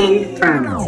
Tenferno.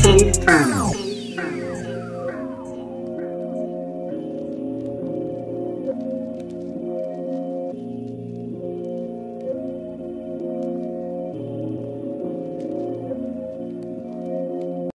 Tenferno.